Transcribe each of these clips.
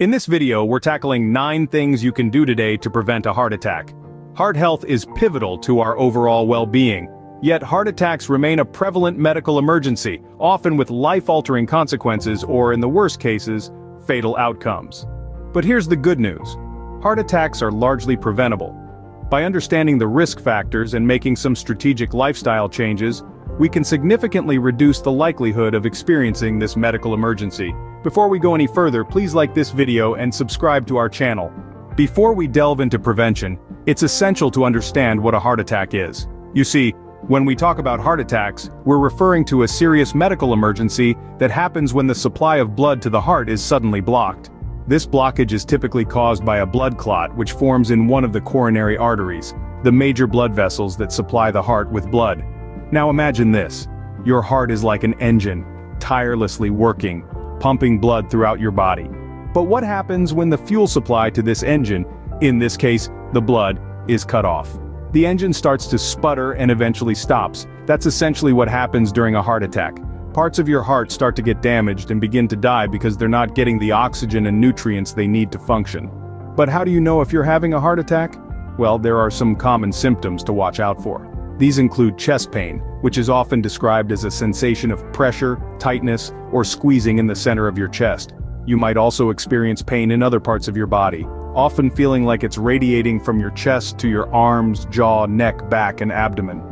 In this video, we're tackling 9 things you can do today to prevent a heart attack. Heart health is pivotal to our overall well-being, yet heart attacks remain a prevalent medical emergency, often with life-altering consequences or, in the worst cases, fatal outcomes. But here's the good news. Heart attacks are largely preventable. By understanding the risk factors and making some strategic lifestyle changes, we can significantly reduce the likelihood of experiencing this medical emergency. Before we go any further, please like this video and subscribe to our channel. Before we delve into prevention, it's essential to understand what a heart attack is. You see, when we talk about heart attacks, we're referring to a serious medical emergency that happens when the supply of blood to the heart is suddenly blocked. This blockage is typically caused by a blood clot which forms in one of the coronary arteries, the major blood vessels that supply the heart with blood. Now imagine this. Your heart is like an engine, tirelessly working, pumping blood throughout your body. But what happens when the fuel supply to this engine, in this case, the blood, is cut off? The engine starts to sputter and eventually stops. That's essentially what happens during a heart attack. Parts of your heart start to get damaged and begin to die because they're not getting the oxygen and nutrients they need to function. But how do you know if you're having a heart attack? Well, there are some common symptoms to watch out for. These include chest pain, which is often described as a sensation of pressure, tightness, or squeezing in the center of your chest. You might also experience pain in other parts of your body, often feeling like it's radiating from your chest to your arms, jaw, neck, back, and abdomen.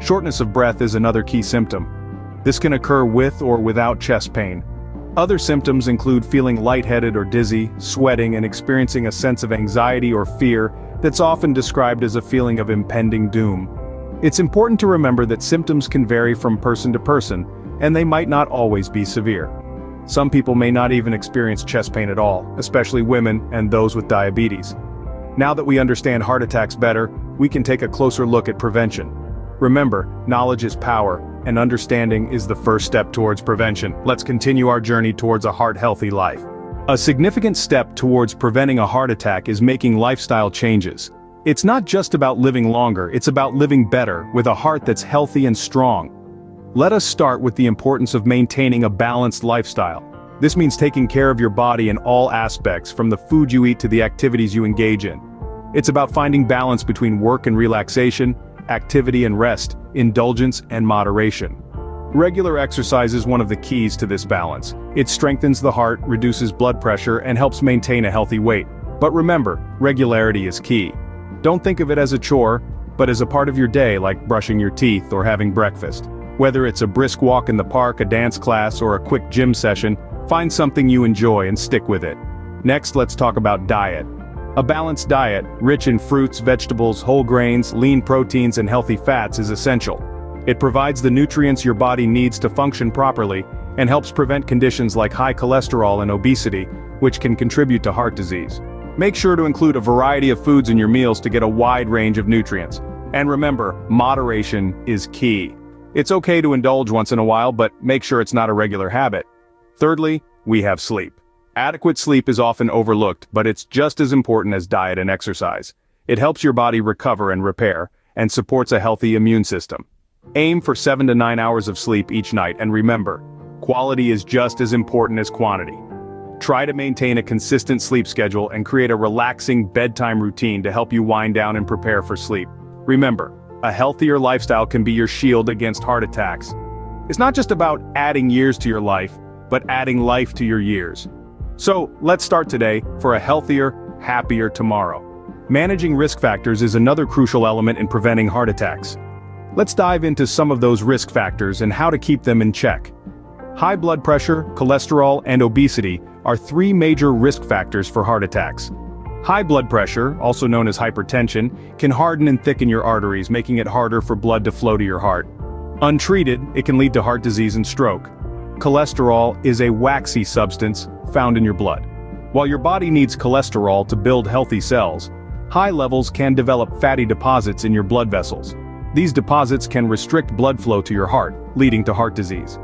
Shortness of breath is another key symptom. This can occur with or without chest pain. Other symptoms include feeling lightheaded or dizzy, sweating, and experiencing a sense of anxiety or fear that's often described as a feeling of impending doom. It's important to remember that symptoms can vary from person to person, and they might not always be severe. Some people may not even experience chest pain at all, especially women and those with diabetes. Now that we understand heart attacks better, we can take a closer look at prevention. Remember, knowledge is power, and understanding is the first step towards prevention. Let's continue our journey towards a heart-healthy life. A significant step towards preventing a heart attack is making lifestyle changes. It's not just about living longer, it's about living better, with a heart that's healthy and strong. Let us start with the importance of maintaining a balanced lifestyle. This means taking care of your body in all aspects, from the food you eat to the activities you engage in. It's about finding balance between work and relaxation, activity and rest, indulgence and moderation. Regular exercise is one of the keys to this balance. It strengthens the heart, reduces blood pressure, and helps maintain a healthy weight. But remember, regularity is key. Don't think of it as a chore, but as a part of your day, like brushing your teeth or having breakfast. Whether it's a brisk walk in the park, a dance class, or a quick gym session, find something you enjoy and stick with it. Next, let's talk about diet. A balanced diet, rich in fruits, vegetables, whole grains, lean proteins, and healthy fats is essential. It provides the nutrients your body needs to function properly, and helps prevent conditions like high cholesterol and obesity, which can contribute to heart disease. Make sure to include a variety of foods in your meals to get a wide range of nutrients. And remember, moderation is key. It's okay to indulge once in a while, but make sure it's not a regular habit. Thirdly, we have sleep. Adequate sleep is often overlooked, but it's just as important as diet and exercise. It helps your body recover and repair, and supports a healthy immune system. Aim for 7 to 9 hours of sleep each night, and remember, quality is just as important as quantity. Try to maintain a consistent sleep schedule and create a relaxing bedtime routine to help you wind down and prepare for sleep. Remember, a healthier lifestyle can be your shield against heart attacks. It's not just about adding years to your life, but adding life to your years. So, let's start today for a healthier, happier tomorrow. Managing risk factors is another crucial element in preventing heart attacks. Let's dive into some of those risk factors and how to keep them in check. High blood pressure, cholesterol, and obesity are 3 major risk factors for heart attacks. High blood pressure, also known as hypertension, can harden and thicken your arteries, making it harder for blood to flow to your heart. Untreated, it can lead to heart disease and stroke. Cholesterol is a waxy substance found in your blood. While your body needs cholesterol to build healthy cells, high levels can develop fatty deposits in your blood vessels. These deposits can restrict blood flow to your heart, leading to heart disease.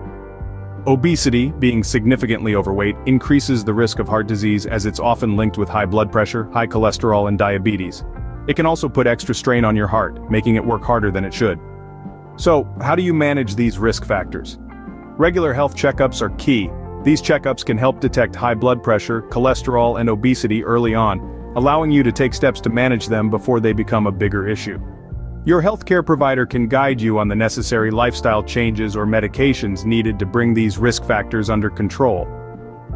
Obesity, being significantly overweight, increases the risk of heart disease as it's often linked with high blood pressure, high cholesterol, and diabetes. It can also put extra strain on your heart, making it work harder than it should. So, how do you manage these risk factors? Regular health checkups are key. These checkups can help detect high blood pressure, cholesterol, and obesity early on, allowing you to take steps to manage them before they become a bigger issue. Your healthcare provider can guide you on the necessary lifestyle changes or medications needed to bring these risk factors under control.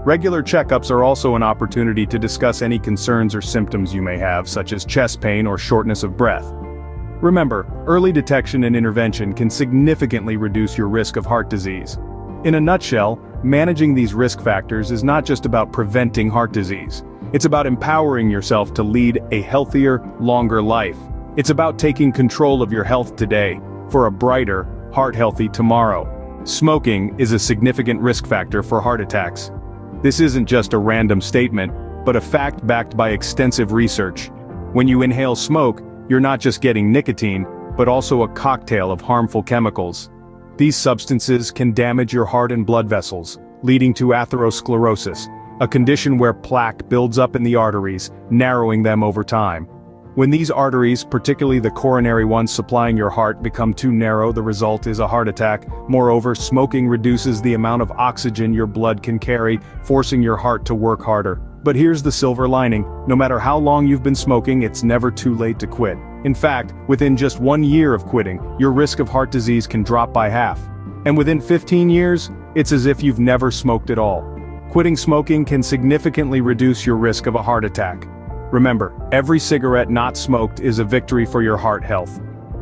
Regular checkups are also an opportunity to discuss any concerns or symptoms you may have, such as chest pain or shortness of breath. Remember, early detection and intervention can significantly reduce your risk of heart disease. In a nutshell, managing these risk factors is not just about preventing heart disease. It's about empowering yourself to lead a healthier, longer life. It's about taking control of your health today for a brighter, heart-healthy tomorrow. Smoking is a significant risk factor for heart attacks. This isn't just a random statement, but a fact backed by extensive research. When you inhale smoke, you're not just getting nicotine, but also a cocktail of harmful chemicals. These substances can damage your heart and blood vessels, leading to atherosclerosis, a condition where plaque builds up in the arteries, narrowing them over time. When these arteries, particularly the coronary ones supplying your heart, become too narrow, the result is a heart attack. Moreover, smoking reduces the amount of oxygen your blood can carry, forcing your heart to work harder. But here's the silver lining: no matter how long you've been smoking, it's never too late to quit. In fact, within just 1 year of quitting, your risk of heart disease can drop by half. And within 15 years, it's as if you've never smoked at all. Quitting smoking can significantly reduce your risk of a heart attack. Remember, every cigarette not smoked is a victory for your heart health.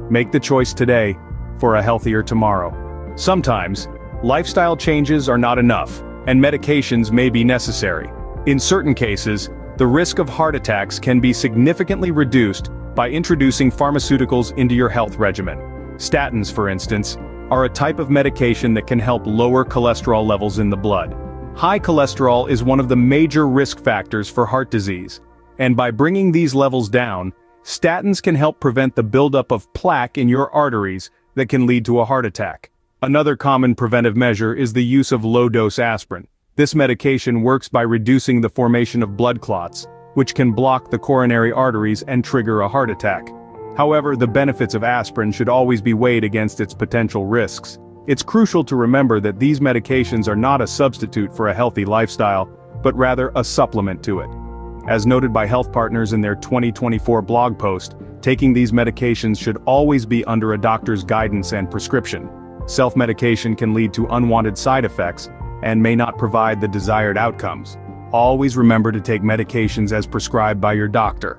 Make the choice today for a healthier tomorrow. Sometimes, lifestyle changes are not enough, and medications may be necessary. In certain cases, the risk of heart attacks can be significantly reduced by introducing pharmaceuticals into your health regimen. Statins, for instance, are a type of medication that can help lower cholesterol levels in the blood. High cholesterol is one of the major risk factors for heart disease. And by bringing these levels down, statins can help prevent the buildup of plaque in your arteries that can lead to a heart attack. Another common preventive measure is the use of low-dose aspirin. This medication works by reducing the formation of blood clots, which can block the coronary arteries and trigger a heart attack. However, the benefits of aspirin should always be weighed against its potential risks. It's crucial to remember that these medications are not a substitute for a healthy lifestyle, but rather a supplement to it. As noted by Health Partners in their 2024 blog post, taking these medications should always be under a doctor's guidance and prescription. Self-medication can lead to unwanted side effects and may not provide the desired outcomes. Always remember to take medications as prescribed by your doctor.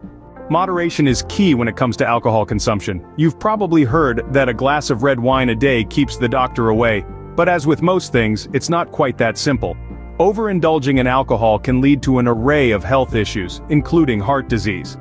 Moderation is key when it comes to alcohol consumption. You've probably heard that a glass of red wine a day keeps the doctor away, but as with most things, it's not quite that simple. Overindulging in alcohol can lead to an array of health issues, including heart disease.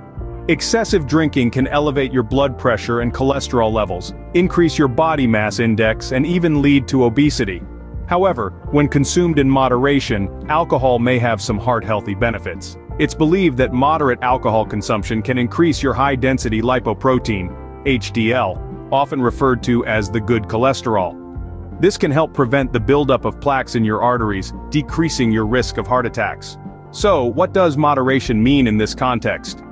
Excessive drinking can elevate your blood pressure and cholesterol levels, increase your body mass index, and even lead to obesity. However, when consumed in moderation, alcohol may have some heart-healthy benefits. It's believed that moderate alcohol consumption can increase your high-density lipoprotein, HDL, often referred to as the good cholesterol. This can help prevent the buildup of plaques in your arteries, decreasing your risk of heart attacks. So, what does moderation mean in this context?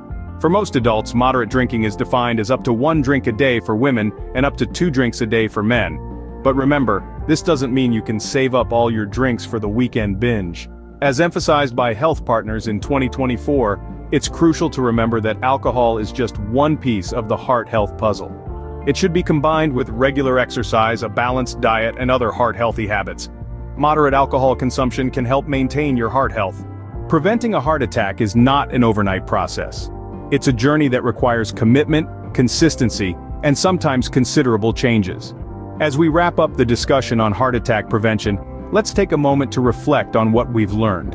For most adults, moderate drinking is defined as up to 1 drink a day for women and up to 2 drinks a day for men. But remember, this doesn't mean you can save up all your drinks for the weekend binge. As emphasized by Health Partners in 2024, it's crucial to remember that alcohol is just one piece of the heart health puzzle. It should be combined with regular exercise, a balanced diet, and other heart-healthy habits. Moderate alcohol consumption can help maintain your heart health. Preventing a heart attack is not an overnight process. It's a journey that requires commitment, consistency, and sometimes considerable changes. As we wrap up the discussion on heart attack prevention, let's take a moment to reflect on what we've learned.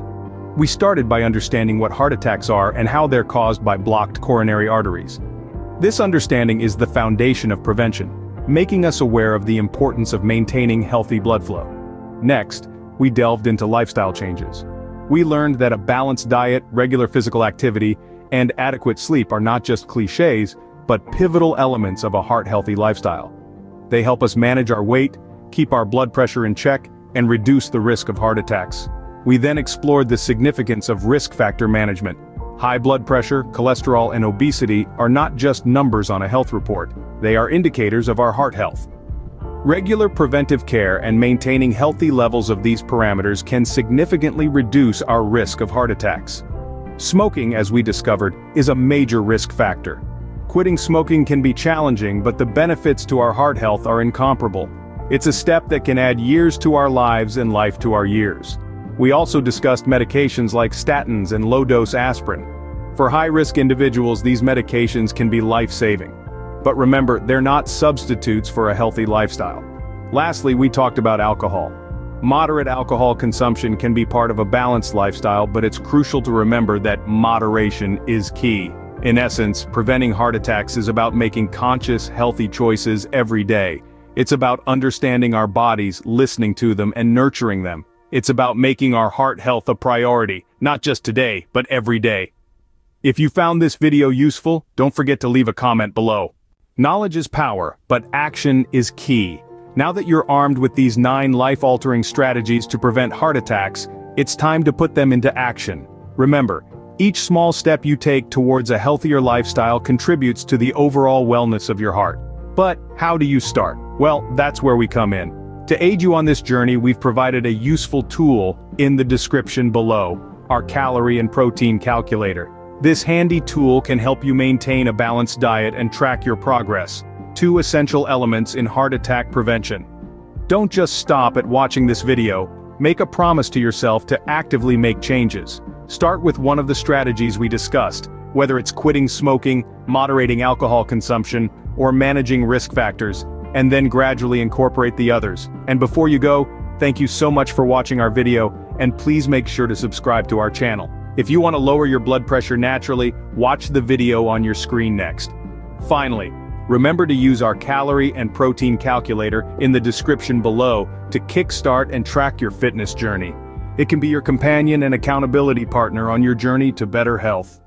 We started by understanding what heart attacks are and how they're caused by blocked coronary arteries. This understanding is the foundation of prevention, making us aware of the importance of maintaining healthy blood flow. Next, we delved into lifestyle changes. We learned that a balanced diet, regular physical activity, and adequate sleep are not just cliches, but pivotal elements of a heart-healthy lifestyle. They help us manage our weight, keep our blood pressure in check, and reduce the risk of heart attacks. We then explored the significance of risk factor management. High blood pressure, cholesterol, and obesity are not just numbers on a health report, they are indicators of our heart health. Regular preventive care and maintaining healthy levels of these parameters can significantly reduce our risk of heart attacks. Smoking, as we discovered, is a major risk factor. Quitting smoking can be challenging, but the benefits to our heart health are incomparable. It's a step that can add years to our lives and life to our years. We also discussed medications like statins and low-dose aspirin. For high-risk individuals, these medications can be life-saving. But remember, they're not substitutes for a healthy lifestyle. Lastly, we talked about alcohol. Moderate alcohol consumption can be part of a balanced lifestyle, but it's crucial to remember that moderation is key. In essence, preventing heart attacks is about making conscious, healthy choices every day. It's about understanding our bodies, listening to them, and nurturing them. It's about making our heart health a priority, not just today, but every day. If you found this video useful, don't forget to leave a comment below. Knowledge is power, but action is key. Now that you're armed with these 9 life-altering strategies to prevent heart attacks, it's time to put them into action. Remember, each small step you take towards a healthier lifestyle contributes to the overall wellness of your heart. But how do you start? Well, that's where we come in. To aid you on this journey, we've provided a useful tool in the description below, our calorie and protein calculator. This handy tool can help you maintain a balanced diet and track your progress, two essential elements in heart attack prevention. Don't just stop at watching this video. Make a promise to yourself to actively make changes. Start with one of the strategies we discussed, whether it's quitting smoking, moderating alcohol consumption, or managing risk factors, and then gradually incorporate the others. And before you go, thank you so much for watching our video, and please make sure to subscribe to our channel. If you want to lower your blood pressure naturally, watch the video on your screen next. Finally, remember to use our calorie and protein calculator in the description below to kickstart and track your fitness journey. It can be your companion and accountability partner on your journey to better health.